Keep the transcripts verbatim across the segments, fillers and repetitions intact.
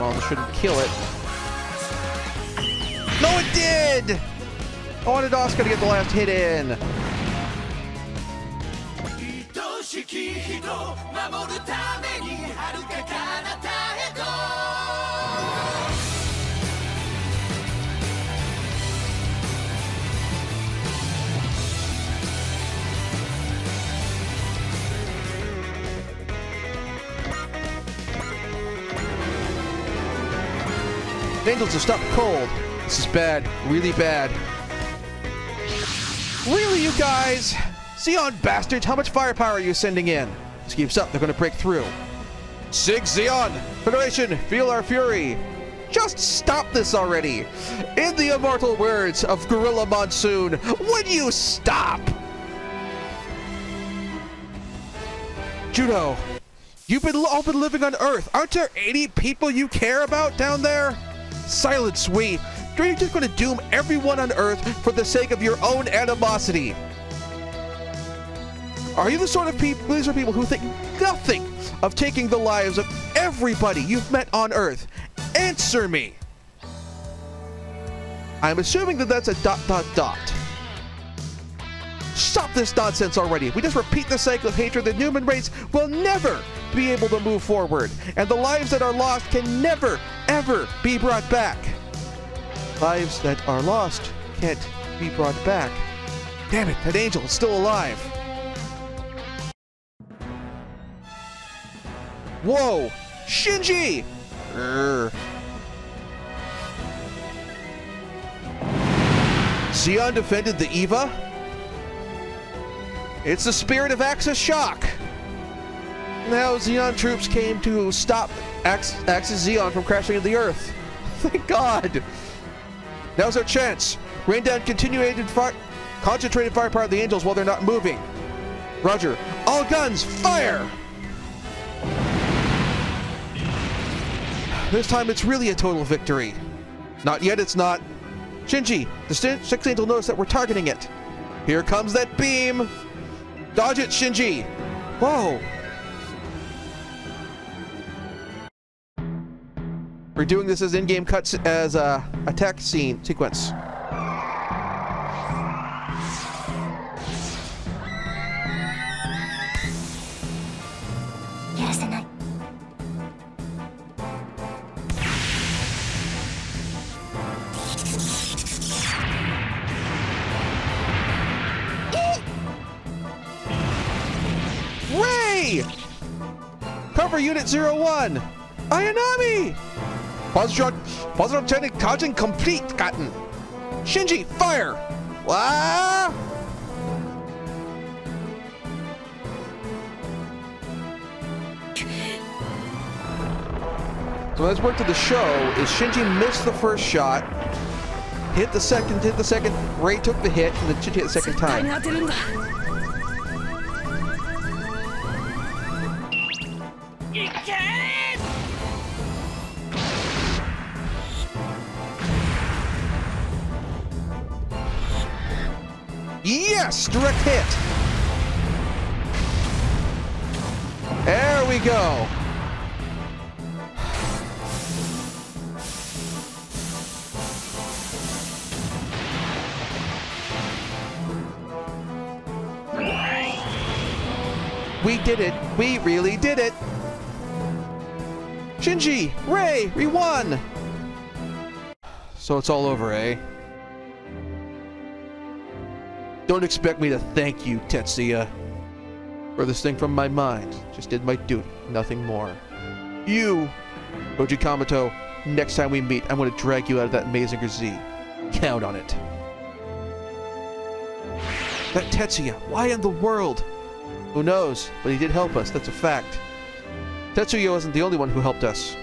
Well, it shouldn't kill it. No, it did! Oh, and Asuka's gonna get the last hit in. Angels are stuck cold. This is bad. Really bad. Really, you guys? Zeon bastards, how much firepower are you sending in? If this keeps up, they're going to break through. Sig Zeon! Federation, feel our fury! Just stop this already! In the immortal words of Gorilla Monsoon, would you stop? Juno, you've been all been living on Earth. Aren't there eighty people you care about down there? Silence, we! Are you just going to doom everyone on Earth for the sake of your own animosity? Are you the sort of people, these are people who think nothing of taking the lives of everybody you've met on Earth? Answer me! I'm assuming that that's a dot dot dot. Stop this nonsense already. If we just repeat the cycle of hatred, the human race will never be able to move forward, and the lives that are lost can never, ever be brought back. Lives that are lost can't be brought back. Damn it, that angel is still alive. Whoa, Shinji! Urgh. Xion defended the Eva? It's the spirit of Axis shock. Now Zeon troops came to stop Ax Axis Zeon from crashing into the Earth. Thank God. Now's our chance. Rain down continuated fire, concentrated firepower of the angels while they're not moving. Roger. All guns, fire! This time it's really a total victory. Not yet, it's not. Shinji, the sixth angel noticed that we're targeting it. Here comes that beam. Dodge it, Shinji. Whoa. We're doing this as in-game cuts as a attack scene sequence. Ray! Cover Unit zero one! Ayanami! Positronic, positronic Kajin complete, Cotton. Shinji, fire! Wow! So as worked to the show, is Shinji missed the first shot, hit the second, hit the second, Ray took the hit, and then Shinji hit the second time. Yes! Direct hit! There we go! We did it! We really did it! Shinji! Ray! We won! So it's all over, eh? Don't expect me to thank you, Tetsuya, for this thing from my mind. Just did my duty, nothing more. You, Koji Kamito, next time we meet, I'm going to drag you out of that Mazinger Z. Count on it. That Tetsuya, why in the world? Who knows, but he did help us, that's a fact. Tetsuya wasn't the only one who helped us.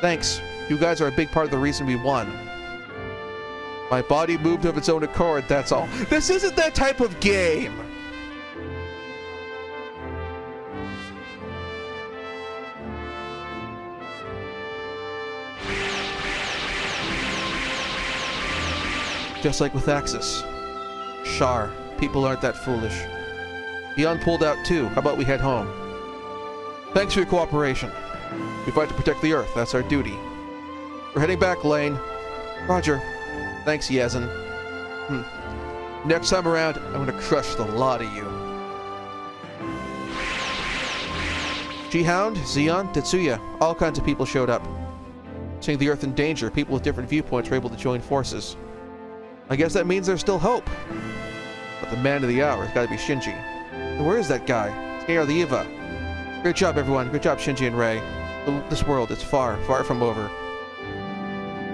Thanks, you guys are a big part of the reason we won. My body moved of its own accord, that's all. This isn't that type of game! Just like with Axis. Char, people aren't that foolish. Leon pulled out too, how about we head home? Thanks for your cooperation. We fight to protect the Earth. That's our duty. We're heading back, Lane. Roger. Thanks, Yazin. Hmm. Next time around, I'm gonna crush the lot of you. G-Hound, Zeon, Tetsuya, all kinds of people showed up. Seeing the Earth in danger, people with different viewpoints were able to join forces. I guess that means there's still hope. But the man of the hour has got to be Shinji. And where is that guy? It's Gea Eva. Great job, everyone. Good job, Shinji and Ray. This world is far, far from over.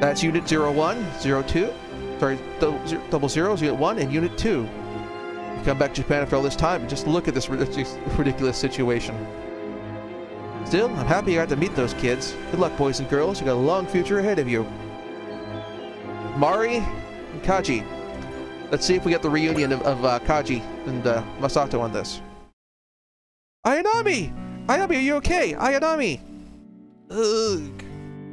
That's Unit zero one, zero two. Sorry, double zeros, Unit one, and Unit two. You come back to Japan after all this time and just look at this ridiculous situation. Still, I'm happy I got to meet those kids. Good luck, boys and girls. You got a long future ahead of you. Mari and Kaji. Let's see if we get the reunion of, of uh, Kaji and uh, Masato on this. Ayanami! Ayanami, are you okay? Ayanami! Ugh.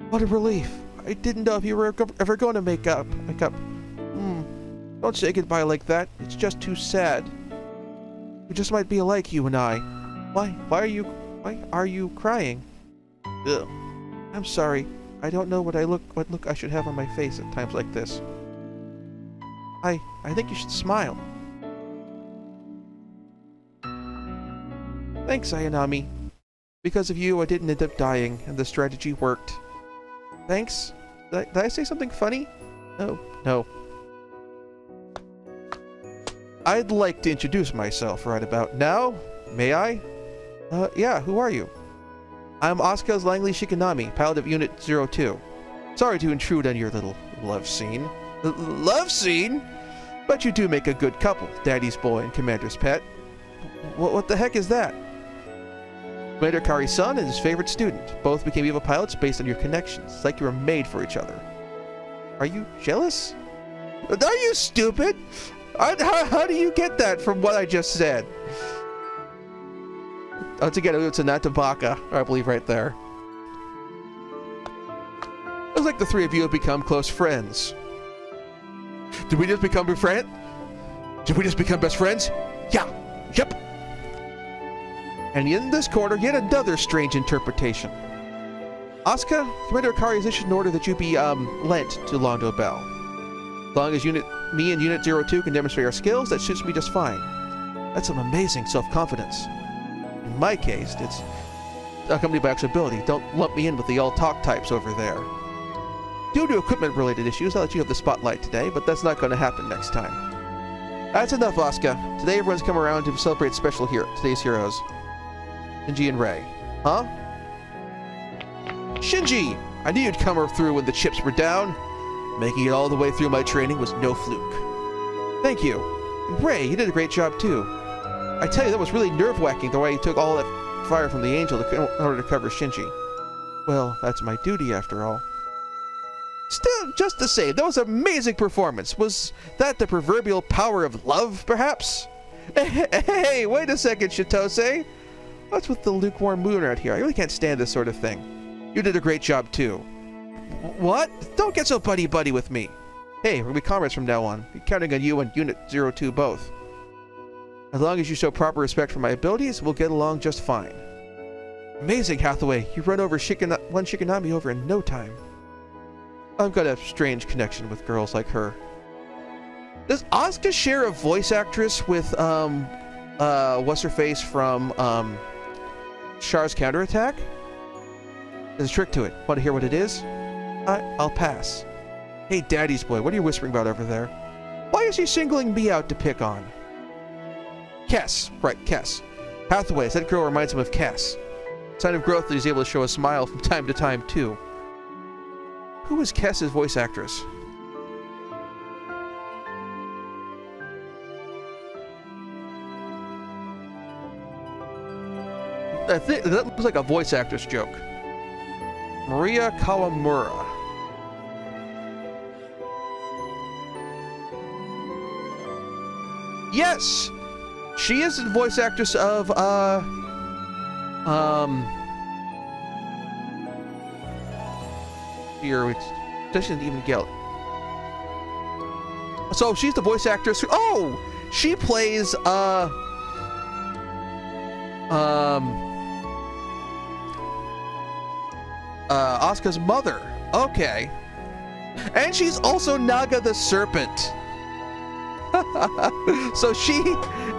What a relief. I didn't know if you were ever going to make up. Make up. Mm. Don't say goodbye like that. It's just too sad. We just might be alike, you and I. Why? Why are you... Why are you crying? Ugh. I'm sorry. I don't know what I look what look I should have on my face at times like this. I I think you should smile. Thanks, Ayanami. Because of you, I didn't end up dying, and the strategy worked. Thanks? Did I, did I say something funny? No, no. I'd like to introduce myself right about now. May I? Uh, yeah, who are you? I'm Asuka Langley Shikinami, pilot of Unit zero two. Sorry to intrude on your little love scene. L love scene? But you do make a good couple, Daddy's boy and Commander's pet. W what the heck is that? Commander Ikari's son and his favorite student. Both became evil pilots based on your connections. It's like you were made for each other. Are you jealous? Are you stupid? I, how, how do you get that from what I just said? Once again, it's a Natabaka, I believe, right there. It looks like the three of you have become close friends. Did we just become best friends? Did we just become best friends? Yeah. Yep. And in this quarter, yet another strange interpretation. Asuka, Commander Ikari has issued an order that you be um, lent to Londo Bell. As long as unit, me and Unit zero two can demonstrate our skills, that suits me just fine. That's some amazing self-confidence. In my case, it's accompanied by accessibility. Don't lump me in with the all-talk types over there. Due to equipment-related issues, I'll let you have the spotlight today, but that's not going to happen next time. That's enough, Asuka. Today, everyone's come around to celebrate special hero today's heroes. Shinji and Ray. Huh? Shinji! I knew you'd come through when the chips were down. Making it all the way through my training was no fluke. Thank you. And Ray, you did a great job, too. I tell you, that was really nerve-wracking, the way he took all that fire from the Angel to, in order to cover Shinji. Well, that's my duty, after all. Still, just the same, that was an amazing performance. Was that the proverbial power of love, perhaps? Hey, hey, hey, wait a second, Chitose. What's with the lukewarm moon out here? I really can't stand this sort of thing. You did a great job, too. What? Don't get so buddy-buddy with me. Hey, we're going to be comrades from now on. We're counting on you and Unit zero two both. As long as you show proper respect for my abilities, we'll get along just fine. Amazing, Hathaway. You run over Shikina one Shikinami over in no time. I've got a strange connection with girls like her. Does Asuka share a voice actress with, um, uh, what's-her-face from, um, Char's Counterattack? There's a trick to it. Want to hear what it is? I I'll pass. Hey, Daddy's boy, what are you whispering about over there? Why is he singling me out to pick on? Kes. Right, Kes. Hathaway, that girl reminds him of Kes. Sign of growth that he's able to show a smile from time to time, too. Who is Kes's voice actress? I think that looks like a voice actress joke. Maria Kawamura. Yes! She is the voice actress of, uh, um, here, which doesn't even get. So she's the voice actress who, oh, she plays, uh, um, uh, Asuka's mother. Okay. And she's also Naga the Serpent. So she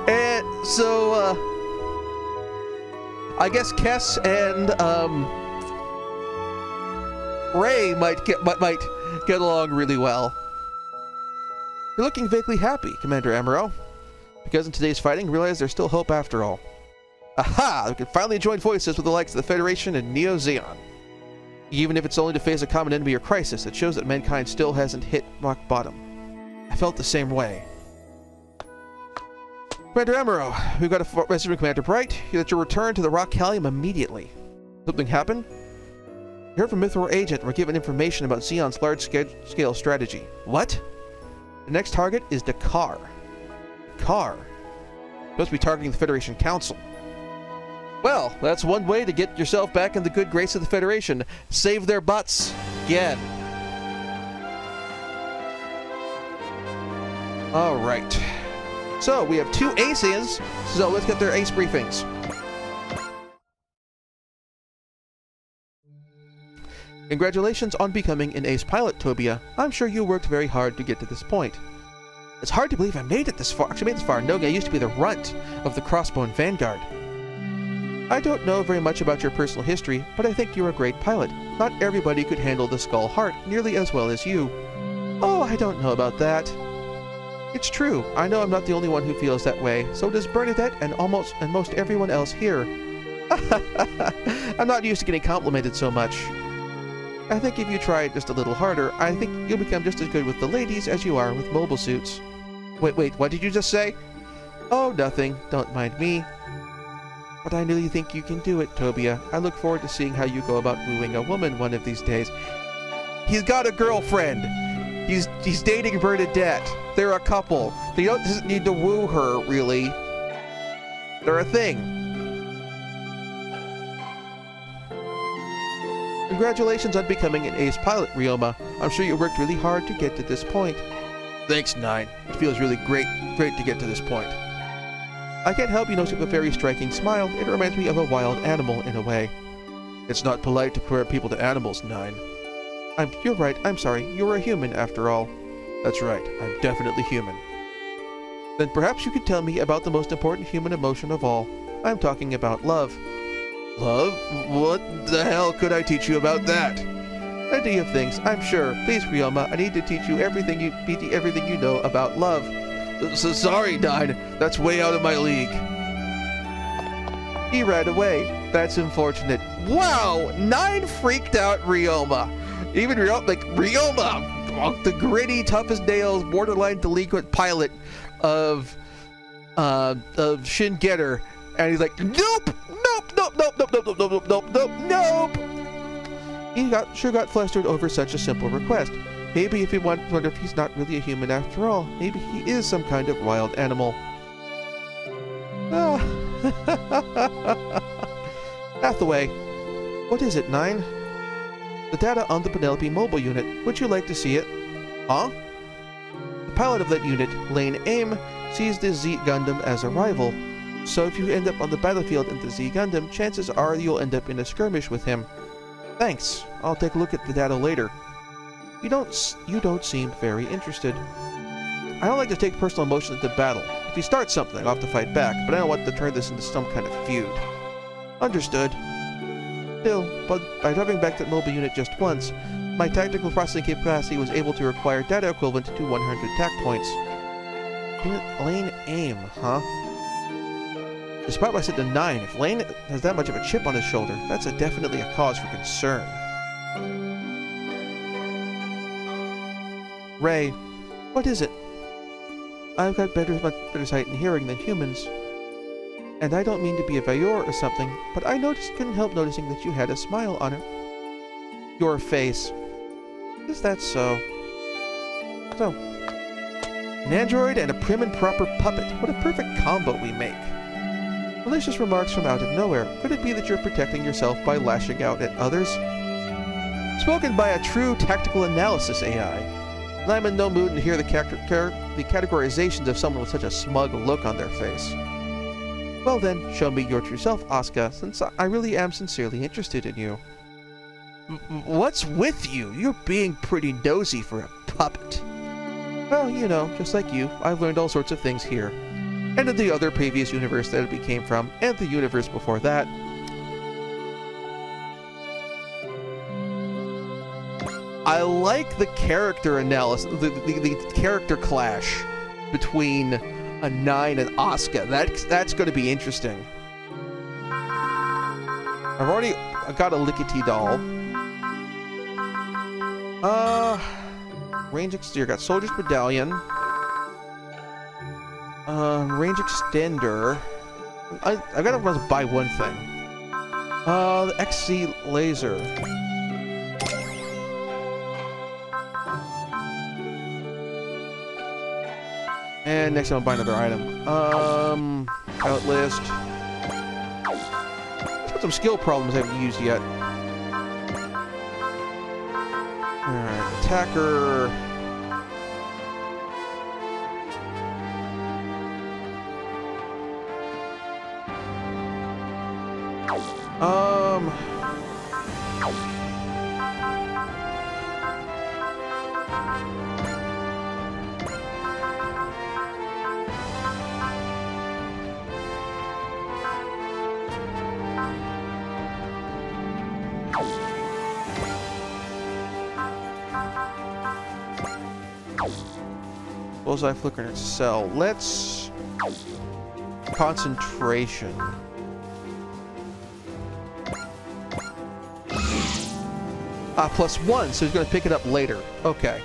and so uh, I guess Kes and um, Ray might get might, might get along really well. You're looking vaguely happy, Commander Amuro. Because in today's fighting, realize there's still hope after all. Aha! We can finally join forces with the likes of the Federation and Neo Zeon. Even if it's only to face a common enemy or crisis, it shows that mankind still hasn't hit rock bottom. I felt the same way. Commander Amuro, we've got a message from Commander Bright that you return to the Ra Cailum immediately. Something happened? You heard from Mithril Agent and were given information about Zeon's large-scale strategy. What? The next target is Dakar. Dakar? Supposed to be targeting the Federation Council. Well, that's one way to get yourself back in the good grace of the Federation. Save their butts again. All right. So we have two aces, so let's get their ace briefings. Congratulations on becoming an ace pilot, Tobia. I'm sure you worked very hard to get to this point. It's hard to believe I made it this far. Actually, made this far. Noga used to be the runt of the Crossbone Vanguard. I don't know very much about your personal history, but I think you're a great pilot. Not everybody could handle the Skull Heart nearly as well as you. Oh, I don't know about that. It's true. I know I'm not the only one who feels that way. So does Bernadette and almost and most everyone else here. I'm not used to getting complimented so much. I think if you try just a little harder, I think you'll become just as good with the ladies as you are with mobile suits. Wait, wait, what did you just say? Oh, nothing. Don't mind me. But I really think you can do it, Tobia. I look forward to seeing how you go about wooing a woman one of these days. He's got a girlfriend. He's he's dating Bernadette. They're a couple. They don't just need to woo her, really. They're a thing. Congratulations on becoming an ace pilot, Ryoma. I'm sure you worked really hard to get to this point. Thanks, Nine. It feels really great, great to get to this point. I can't help you notice with a very striking smile. It reminds me of a wild animal, in a way. It's not polite to compare people to animals, Nine. I'm, you're right, I'm sorry. You're a human, after all. That's right, I'm definitely human. Then perhaps you could tell me about the most important human emotion of all. I'm talking about love. Love? What the hell could I teach you about that? Plenty of things, I'm sure. Please, Ryoma, I need to teach you everything you, everything you know about love. So sorry, Nine. That's way out of my league. He ran away. That's unfortunate. Wow! Nine freaked out Ryoma. Even Ryoma, like Ryoma, the gritty, tough as nails, borderline delinquent pilot of uh, of Shin Getter, and he's like, nope, nope, nope, nope, nope, nope, nope, nope, nope, nope, nope. He got sure got flustered over such a simple request. Maybe if he wants, wonder if he's not really a human after all. Maybe he is some kind of wild animal. Ah. Hathaway. What is it, Nine? The data on the Penelope mobile unit. Would you like to see it? Huh? The pilot of that unit, Lane Aim, sees the Z Gundam as a rival. So if you end up on the battlefield in the Z Gundam, chances are you'll end up in a skirmish with him. Thanks. I'll take a look at the data later. You don't, you don't seem very interested. I don't like to take personal emotion into battle. If you start something, I'll have to fight back, but I don't want to turn this into some kind of feud. Understood. Still, but by driving back that mobile unit just once, my tactical processing capacity was able to acquire data equivalent to one hundred tact points. Lane Aim, huh? Despite what I said to Nine, if Lane has that much of a chip on his shoulder, that's a definitely a cause for concern. Ray, what is it? I've got better, much better sight and hearing than humans. And I don't mean to be a voyeur or something, but I noticed, couldn't help noticing that you had a smile on her. Your face. Is that so? So. An android and a prim and proper puppet. What a perfect combo we make. Malicious remarks from out of nowhere. Could it be that you're protecting yourself by lashing out at others? Spoken by a true tactical analysis A I. I'm in no mood to hear the, the categorizations of someone with such a smug look on their face. Well then, show me your true self, Asuka, since I really am sincerely interested in you. What's with you? You're being pretty dozy for a puppet. Well, you know, just like you, I've learned all sorts of things here. And in the other previous universe that it came from, and the universe before that. I like the character analysis, the, the, the character clash between a Nine and Asuka. That's, that's going to be interesting. I've already got a Lickety doll. Uh, range extender. Got soldier's medallion. Um, range extender. I I gotta must buy one thing. Uh, the X C laser. And next, I'm gonna buy another item. Um, outlist. Let's put some skill problems I haven't used yet. Alright, attacker. Um. Bullseye flicker and sell. Let's concentration. Ah, plus one, so he's going to pick it up later. Okay.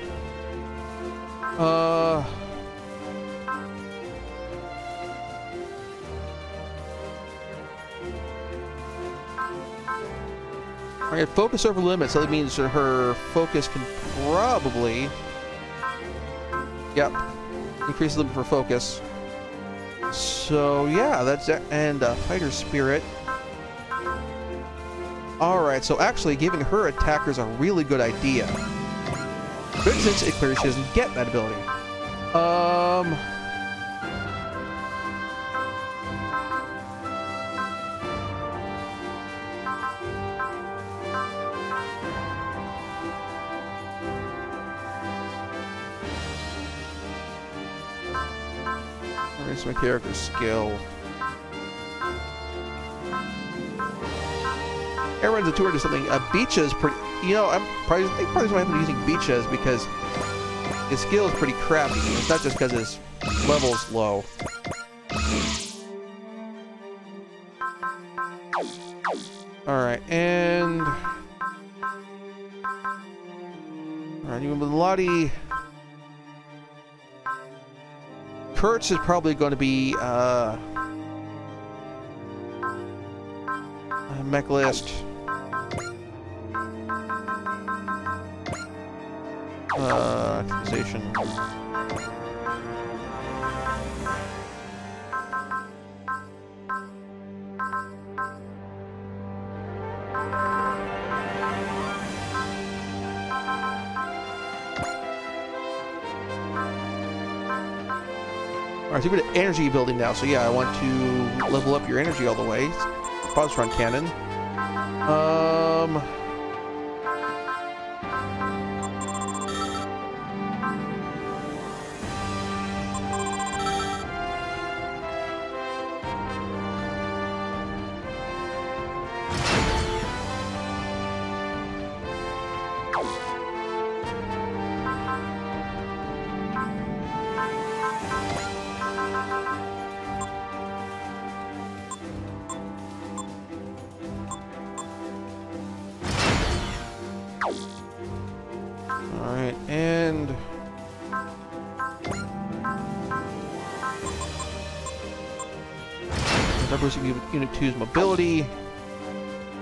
Uh... Alright, focus over limits. So that means that her focus can probably... Yep. Increase the limit for focus. So, yeah, that's that. And uh, fighter spirit. Alright, so actually giving her attackers a really good idea. But since it clearly she doesn't get that ability. Um... Here's my character skill. Everyone's a tour to something. Uh, Beecha is pretty. You know, I'm probably probably why I'm using Beecha is because his skill is pretty crappy. It's not just because his level's low. All right, and all right, you with Lottie. Kurtz is probably going to be. Uh, Mech list. Uh, accusation. Alright, so we're at energy building now, so yeah, I want to level up your energy all the way. Pause run cannon. Um. Unit two's mobility.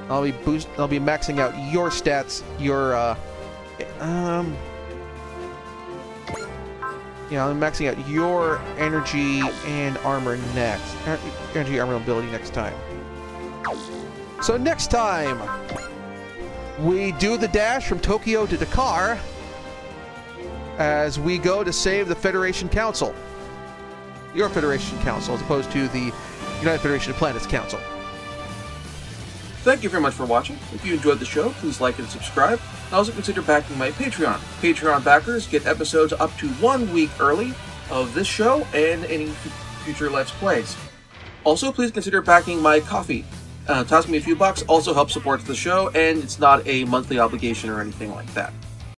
I'll be boost. I'll be maxing out your stats. Your uh, um, yeah, I'm maxing out your energy and armor next. Energy, armor, mobility next time. So next time we do the dash from Tokyo to Dakar as we go to save the Federation Council. Your Federation Council, as opposed to the United Federation of Planets Council. Thank you very much for watching. If you enjoyed the show, please like and subscribe, and also consider backing my Patreon. Patreon backers get episodes up to one week early of this show and any future Let's Plays. Also, please consider backing my coffee. Uh, toss me a few bucks also helps support the show, and it's not a monthly obligation or anything like that.